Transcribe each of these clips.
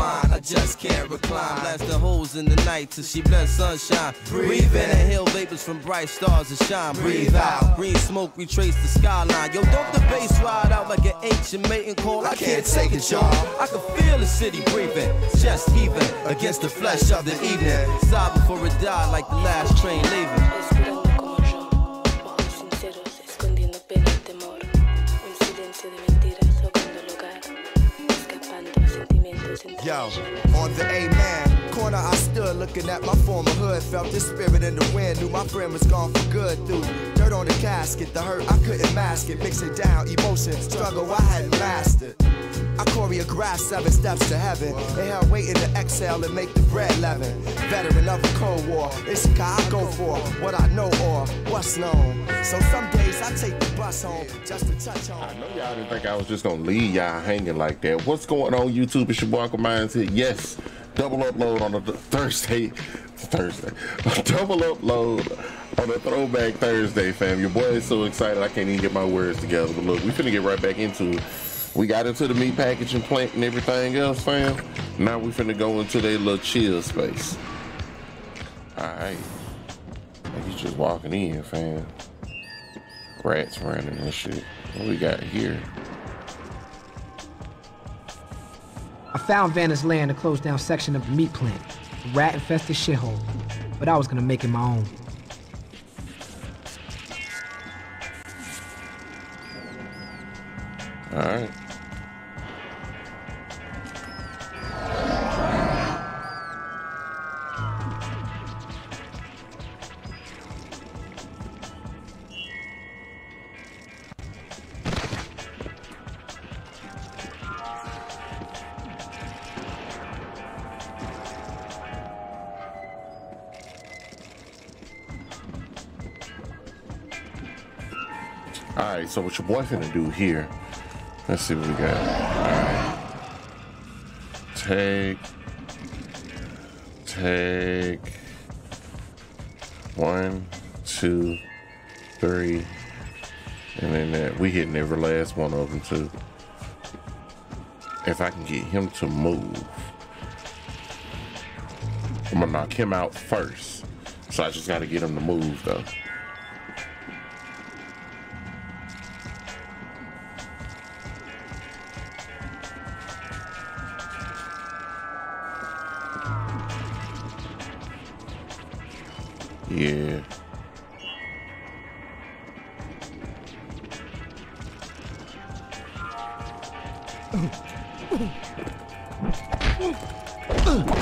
mind, I just can't recline. Blast the holes in the night till she bless sunshine. Breathe in, inhale vapors from bright stars that shine. Breathe out, green smoke retrace the skyline. Yo, don't the bass ride out like an ancient mating call. I can't take it, y'all. I can feel the city breathing, just heaving against the flesh of the evening. Sigh before it died like the last train leaving. Yo, on the A-man corner I stood looking at my former hood. Felt the spirit in the wind, knew my friend was gone for good. Through dirt on the casket, the hurt I couldn't mask it. Mixing down emotion, struggle I hadn't mastered. I choreographed 7 steps to heaven. Inhale, waiting to exhale and make the bread leaven. Veteran of the Cold War, it's the guy I go for. What I know or what's known. So some days I take the bus home just to touch home. I know y'all didn't think I was just gonna leave y'all hanging like that. What's going on YouTube? It's your boy Awkward Mindz here. Yes, double upload on a Thursday. Double upload on a Throwback Thursday, fam. Your boy is so excited I can't even get my words together. But look, we finna get right back into it. We got into the meat packaging plant and everything else, fam. Now we finna go into their little chill space. Alright. He's just walking in, fam. Rats running and shit. What we got here? I found Vanna's land, a closed down section of the meat plant. Rat infested shithole. But I was gonna make it my own. Alright. Alright, so what your boy finna do here? Let's see what we got. Alright. Take 1, 2, 3. And then that we hitting every last one of them too. If I can get him to move. I'm gonna knock him out first. So I just gotta get him to move though. Yeah.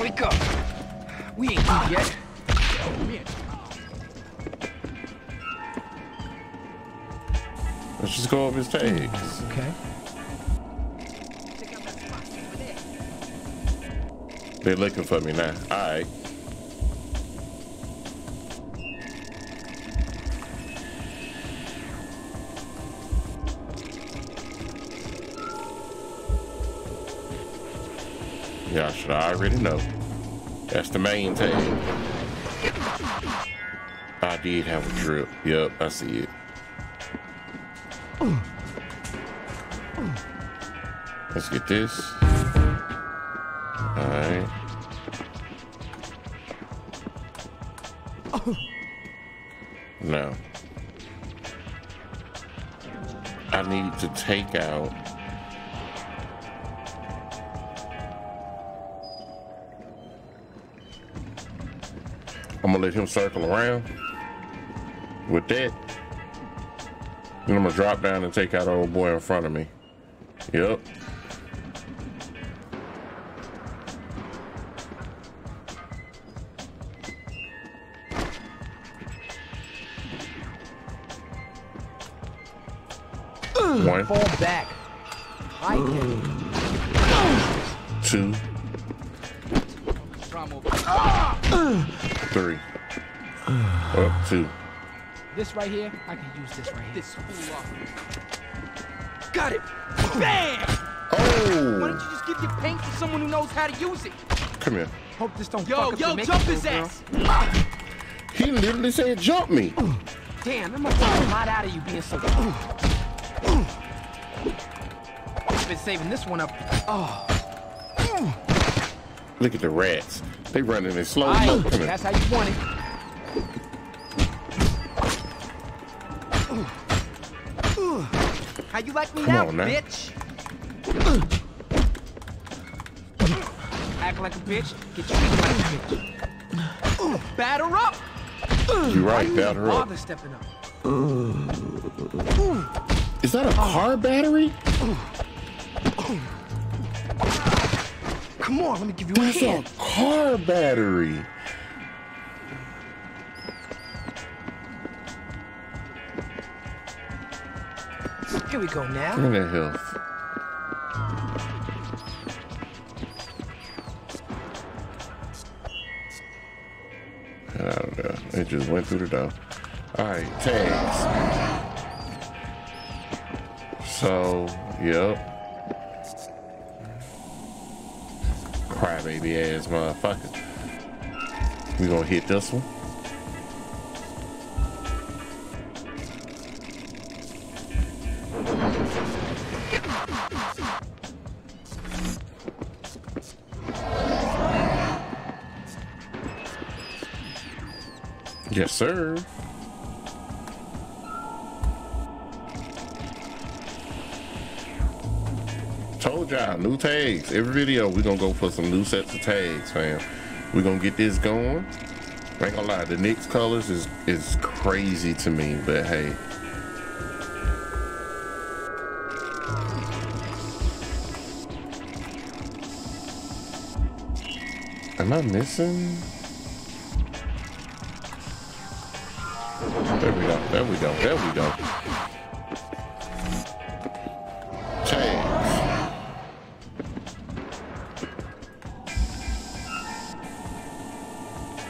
Wake up. We ain't here yet. Let's just go over his tags. Okay. They're looking for me now. All right. Y'all should already know. That's the main tag. I did have a drip. Yep, I see it. Let's get this. Alright. Now, I need to take out I'm gonna let him circle around with that. Then I'm gonna drop down and take out old boy in front of me. Yep. One. Fall back. I can. 2. 3. Up 2. This right here, I can use this right here. This fool off. Got it. Bam! Oh! Why don't you just give your paint to someone who knows how to use it? Come here. Hope this don't fuck up. Yo, jump his ass! He literally said jump me. Damn, that must have a lot out of you being so I've been saving this one up. Oh. Look at the rats. They running in slow motion. That's how you want it. How you like me now, bitch? Act like a bitch. Get your feet like a bitch. Batter up. You're right, batter up. Stepping up. Is that a car battery? Come on, let me give you a hand. That's a car battery. Here we go now. Look at that health. I don't know. It just went through the door. All right, tags. So, yep. Crybaby ass motherfucker. We gonna hit this one. Yes, sir. Told y'all, new tags. Every video, we're gonna go for some new sets of tags, fam. We're gonna get this going. I ain't gonna lie, the Knicks colors is crazy to me, but hey. Am I missing? There we go, there we go, there we go.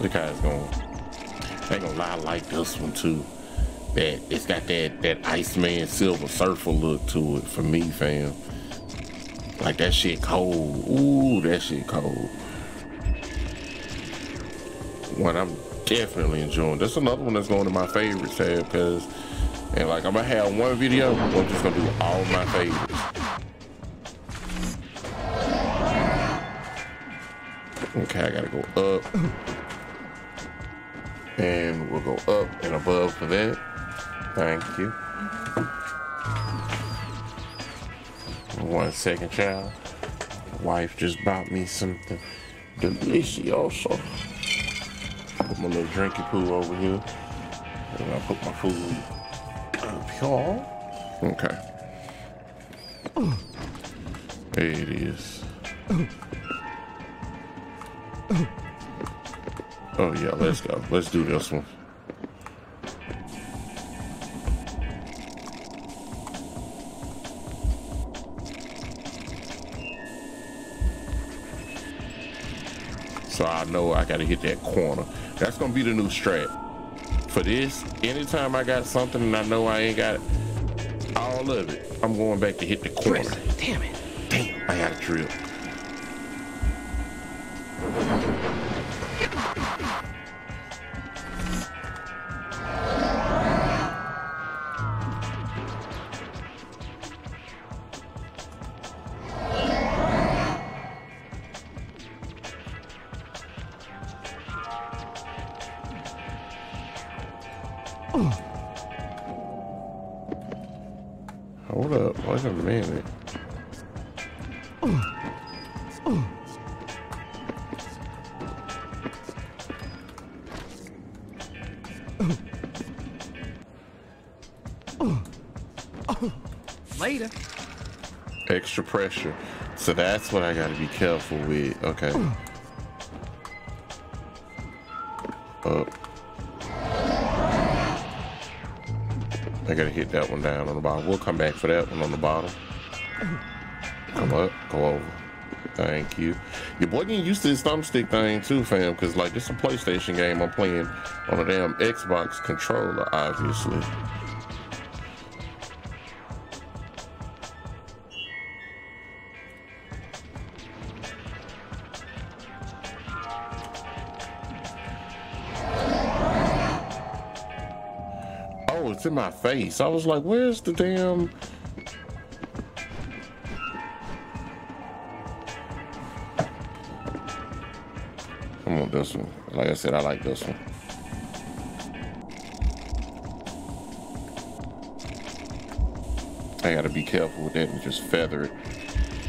Look how it's going. I ain't gonna lie, I like this one too. That it's got that Iceman Silver Surfer look to it for me, fam. Like that shit cold. Ooh, that shit cold. One I'm definitely enjoying. That's another one that's going to my favorites tab, cause and like I'm gonna have one video where I'm just gonna do all my favorites. Okay, I gotta go up. And we'll go up and above for that. Thank you. 1 second, child. Wife just bought me something delicioso. Put my little drinky poo over here. And I put my food up here. Okay. There it is. Oh yeah, let's go. Let's do this one. So I know I gotta hit that corner. That's gonna be the new strat. For this, anytime I got something and I know I ain't got all of it, I'm going back to hit the corner. Damn it. Damn, I gotta drill. Hold up, wait a minute. Later. Extra pressure. So that's what I gotta be careful with. Okay. Up. I gotta hit that one down on the bottom. We'll come back for that one on the bottom. Come up, go over. Thank you. Your boy getting used to this thumbstick thing too, fam, cause like this is a PlayStation game I'm playing on a damn Xbox controller, obviously. In my face. I was like, where's the damn... I want this one. Like I said, I like this one. I gotta be careful with that and just feather it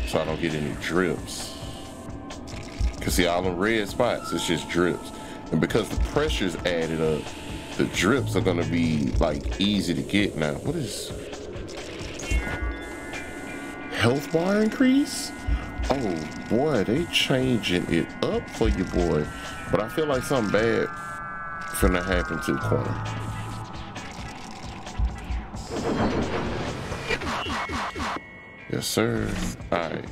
so I don't get any drips. Cause see all them red spots, it's just drips. And because the pressure's added up, the drips are gonna be like easy to get now. What is health bar increase? Oh boy, they changing it up for you, boy. But I feel like something bad finna happen to Corn. Yes, sir. All right.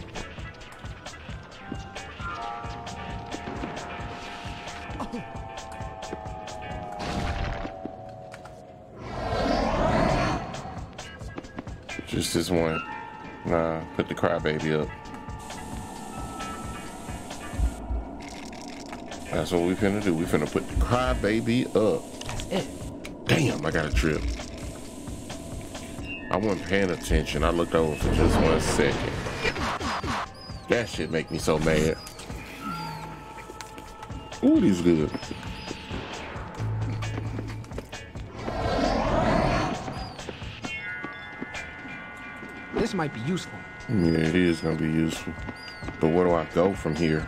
Just this one. Nah, put the crybaby up. That's what we finna do. We finna put the crybaby up. That's it. Damn, I got a trip. I wasn't paying attention. I looked over for just 1 second. That shit make me so mad. Ooh, these good. This might be useful. Yeah, it is gonna be useful. But where do I go from here?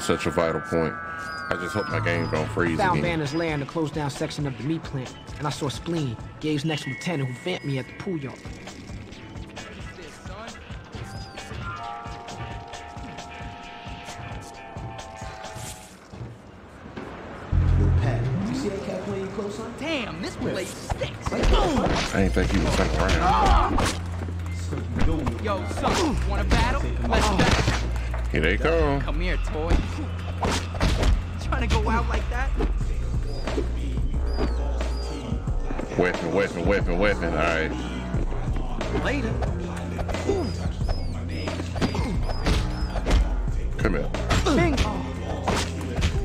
Such a vital point. I just hope my game don't freeze again. Found Banner's lair in the closed down section of the meat plant, and I saw Spleen, Gabe's next lieutenant, who vamped me at the pool yard. Damn, this place stinks. I ain't think he was like around. Yo, son, want a battle? Let's battle. Here they come. Come here, toy. Trying to go out like that? Weapon, weapon, weapon, weapon. All right. Later. Come here. Bing.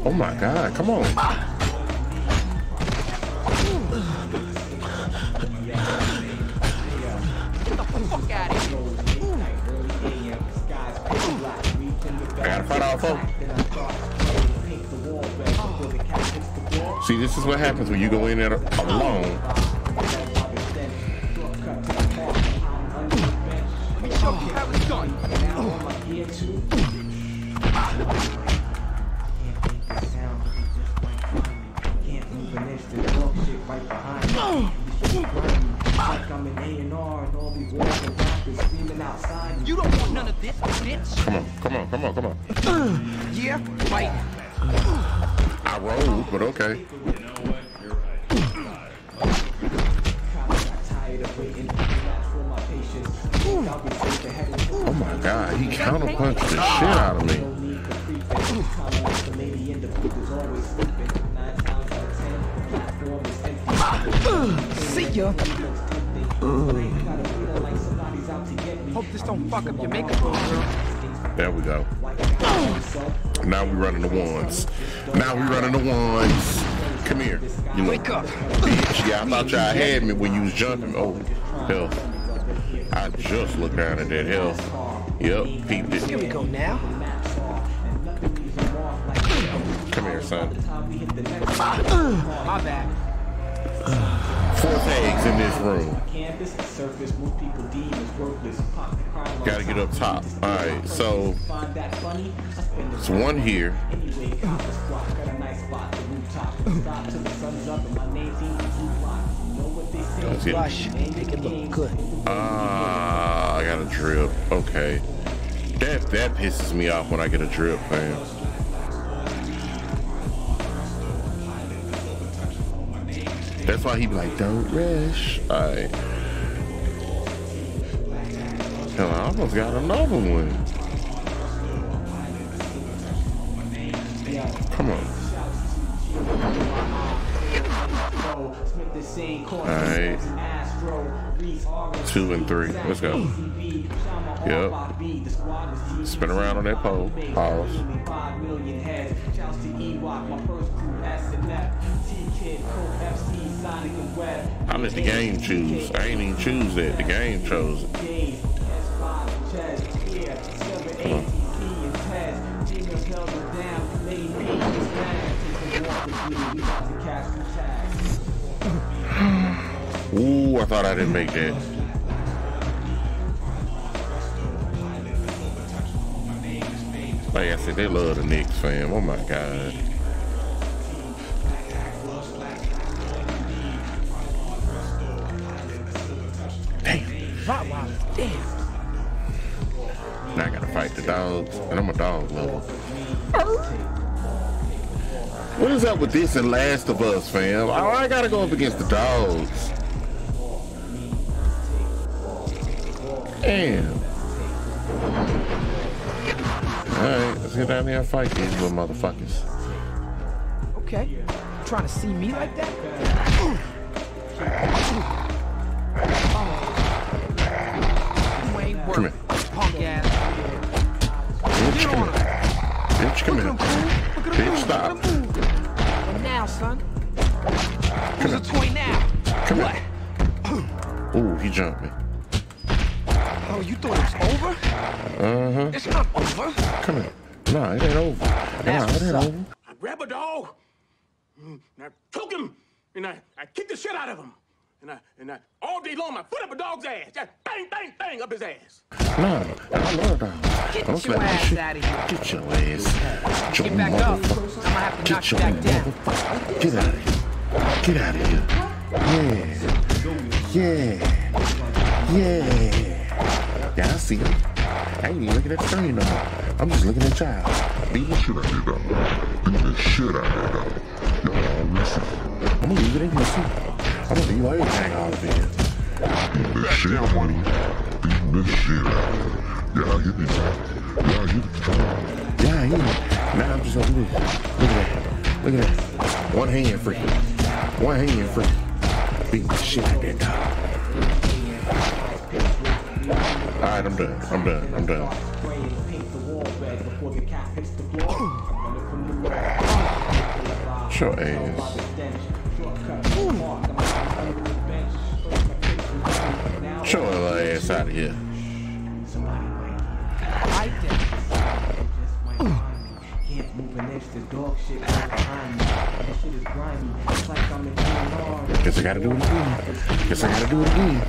Oh my God! Come on. Get the fuck out of here. I gotta fight all four. See, this is what happens when you go in there alone. You don't want none of this, bitch. Come on, come on, come on, come on. Yeah, fight. I rolled, but okay. You know what? You're right. Oh my God, he counterpunched the shit out of me. See ya. Hope this don't fuck up your makeup, girl. There we go. Now we running the ones. Now we running the ones. Come here. You wake up. Bitch, yeah, I thought y'all had me when you was jumping. Oh, hell. I just looked down at that hell. Yep, peeped it. Here we go now. Come here, son. My bad. 4 tags in this room. Gotta get up top. Alright, so it's one here. I got a drip. Okay. That pisses me off when I get a drip, man. That's why he be like, don't rush. All right. Hell, I almost got another one. Come on. All right. 2 and 3. Let's go. Yep. Spin around on that pole. Pause. How did the game choose? I ain't even choose that. The game chose it. Ooh, I thought I didn't make that. Like I said, they love the Knicks, fam. Oh my God. Wow. Damn. Now I gotta fight the dogs, and I'm a dog lover. What is up with this and Last of Us, fam? I gotta go up against the dogs. Damn. Alright, let's get down here and fight these little motherfuckers. Okay. You trying to see me like that? Come here. Bitch, come here. Bitch, come here. Bitch, stop. Now, son. Come here. Come here. Ooh, he jumped me. Oh, you thought it was over? Uh-huh. It's not over. Come here. Nah, it ain't over. Nah, it ain't over. I grabbed a dog, and I took him, and I kicked the shit out of him. And I, all day long, I put up a dog's ass. Just bang, bang, bang up his ass. Nah, I love dogs. Get your ass out of here. Get your ass. Get back up. I'm going to have to knock you back down. Get out of here. Get out of here. Yeah. Yeah. Yeah. Yeah, I see him. I ain't even looking at the screen no more. I'm just looking at y'all. Beat the shit out of that dog. Beat the shit out of that dog. Y'all listen. I'm going to leave it in here. I'm gonna do everything out of it. Beating this shit out of it. Beating this shit out of it. Yeah, I hit me. Yeah, I hit it. Yeah, I hit it. Now I'm just gonna do this. Look at that. Look at that. One hand free. One hand free. Beating the shit out of that dog. Alright, I'm done. I'm done. I'm done. Sure ass. Show her ass out of here. I like that. Guess I gotta do it again. Guess I gotta do it again.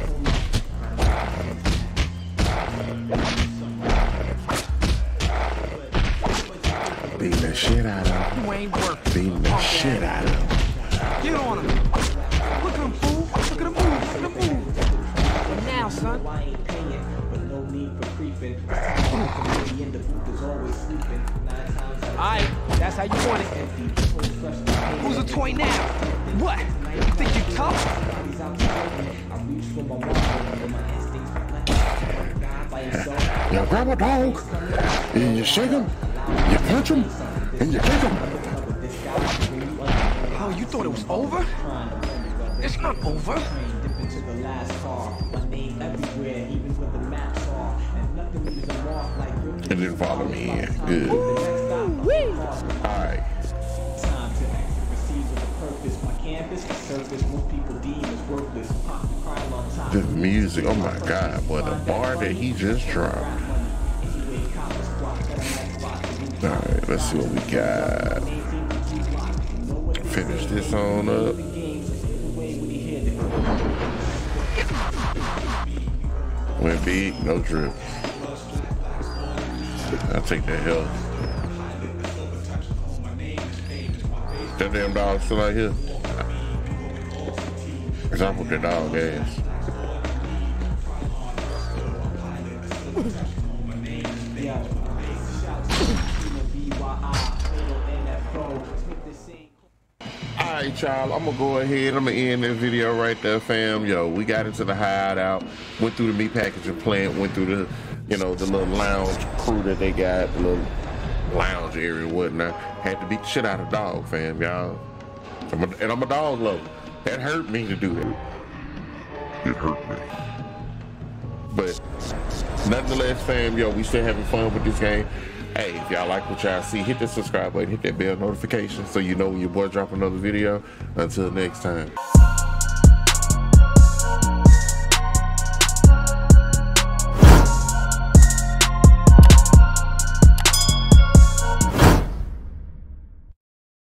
Beat the shit out of him. Beat the shit out of him. Get on him. Look at him, fool. Look at him, fool. Look at him, fool. Son. I ain't paying, but no need for creeping. Alright, that's how you want it. Who's a toy now? What? You think you tough? You grab a dog, and you shake him, you punch him, and you kick him. Oh, you thought it was over? It's not over. To the last car, my name everywhere, even with the maps on, and nothing is a mark like your it didn't follow me in. Good. Alright. Time to exit proceeds with a purpose. My campus, the surface, most people deem is worthless. Pop the crime on time. The music, oh my God, boy, the bar that he just dropped. Alright, let's see what we got. Finish this on up. Went big, no drip. I'll take that hell. That damn dog still out here. Cause I put that dog ass. Alright, y'all, I'm gonna go ahead, I'm gonna end this video right there, fam. Yo, we got into the hideout, went through the meat packaging plant, went through the, you know, the little lounge crew that they got, the little lounge area and whatnot. Had to beat the shit out of dog, fam, y'all. And I'm a dog lover. That hurt me to do it. It hurt me. But nonetheless, fam, yo, we still having fun with this game. Hey, if y'all like what y'all see, hit that subscribe button, hit that bell notification so you know when your boy drop another video. Until next time.